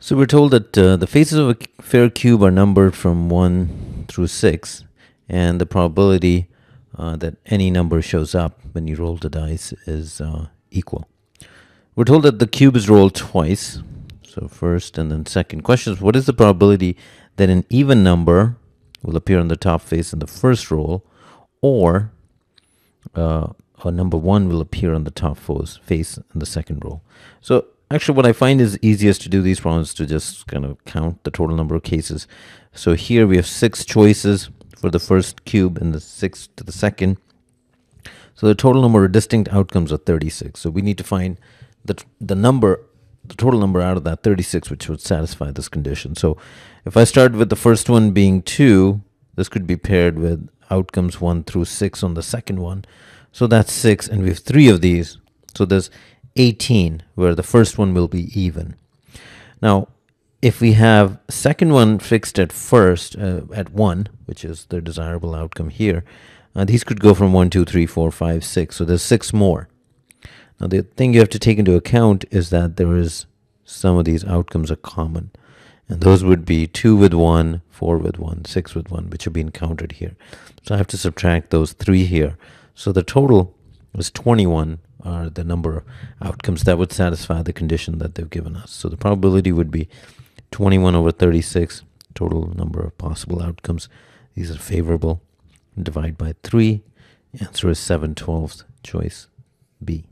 So we're told that the faces of a fair cube are numbered from 1 through 6, and the probability that any number shows up when you roll the dice is equal. We're told that the cube is rolled twice, so first and then second. Question is, what is the probability that an even number will appear on the top face in the first roll, or a number 1 will appear on the top face in the second roll? So actually, what I find is easiest to do these problems is to just kind of count the total number of cases. So here we have 6 choices for the first cube and the 6th to the second. So the total number of distinct outcomes are 36. So we need to find the total number out of that 36, which would satisfy this condition. So if I start with the first one being 2, this could be paired with outcomes 1 through 6 on the second one. So that's 6, and we have 3 of these. So there's 18, where the first one will be even. Now, if we have second one fixed at first, at 1, which is the desirable outcome here, these could go from 1, 2, 3, 4, 5, 6. So there's 6 more. Now, the thing you have to take into account is that there is some of these outcomes are common. And those would be 2 with 1, 4 with 1, 6 with 1, which are being counted here. So I have to subtract those 3 here. So the total is 21. Are the number of outcomes that would satisfy the condition that they've given us. So the probability would be 21 over 36, total number of possible outcomes. These are favorable. Divide by 3. Answer is 7/12, choice B.